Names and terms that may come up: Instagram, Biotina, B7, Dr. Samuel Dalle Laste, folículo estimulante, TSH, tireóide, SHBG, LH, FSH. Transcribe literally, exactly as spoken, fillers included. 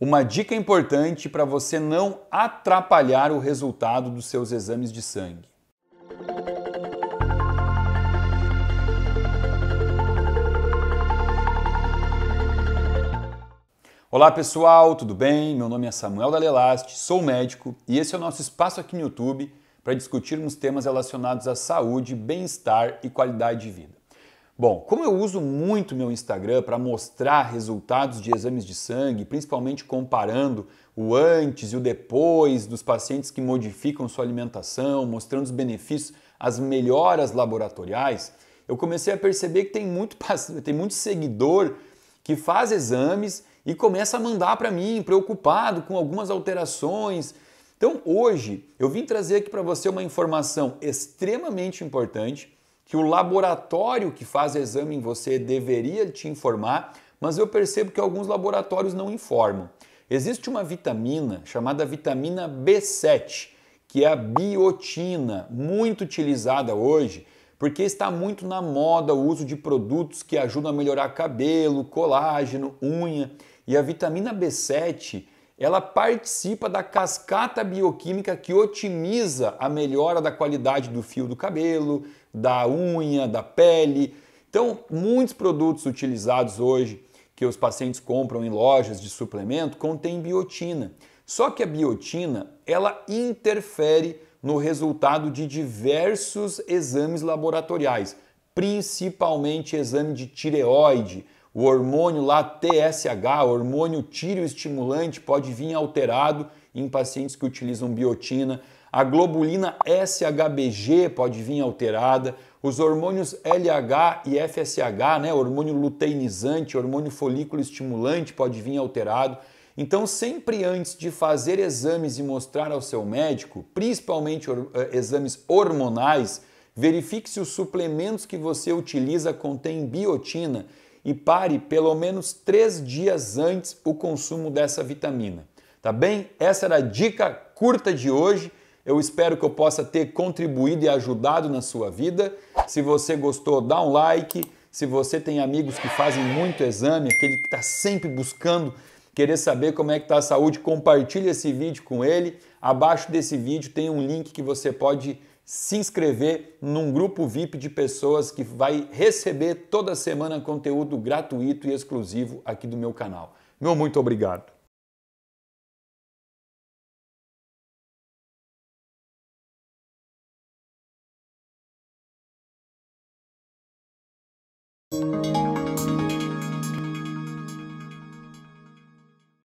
Uma dica importante para você não atrapalhar o resultado dos seus exames de sangue. Olá pessoal, tudo bem? Meu nome é Samuel Dalle Laste, sou médico e esse é o nosso espaço aqui no YouTube para discutirmos temas relacionados à saúde, bem-estar e qualidade de vida. Bom, como eu uso muito meu Instagram para mostrar resultados de exames de sangue, principalmente comparando o antes e o depois dos pacientes que modificam sua alimentação, mostrando os benefícios, as melhoras laboratoriais, eu comecei a perceber que tem muito, tem muito seguidor que faz exames e começa a mandar para mim, preocupado com algumas alterações. Então hoje eu vim trazer aqui para você uma informação extremamente importante que o laboratório que faz exame em você deveria te informar, mas eu percebo que alguns laboratórios não informam. Existe uma vitamina chamada vitamina B sete, que é a biotina, muito utilizada hoje, porque está muito na moda o uso de produtos que ajudam a melhorar cabelo, colágeno, unha. E a vitamina B sete, ela participa da cascata bioquímica que otimiza a melhora da qualidade do fio do cabelo, da unha, da pele. Então, muitos produtos utilizados hoje que os pacientes compram em lojas de suplemento contêm biotina. Só que a biotina, ela interfere no resultado de diversos exames laboratoriais, principalmente exame de tireoide. O hormônio lá T S H, hormônio tireoestimulante, pode vir alterado em pacientes que utilizam biotina. A globulina S H B G pode vir alterada. Os hormônios L H e F S H, né, hormônio luteinizante, hormônio folículo estimulante, pode vir alterado. Então, sempre antes de fazer exames e mostrar ao seu médico, principalmente exames hormonais, verifique se os suplementos que você utiliza contêm biotina e pare pelo menos três dias antes o consumo dessa vitamina, tá bem? Essa era a dica curta de hoje. Eu espero que eu possa ter contribuído e ajudado na sua vida. Se você gostou, dá um like. Se você tem amigos que fazem muito exame, aquele que está sempre buscando querer saber como é que está a saúde, compartilhe esse vídeo com ele. Abaixo desse vídeo tem um link que você pode se inscrever num grupo V I P de pessoas que vai receber toda semana conteúdo gratuito e exclusivo aqui do meu canal. Meu muito obrigado!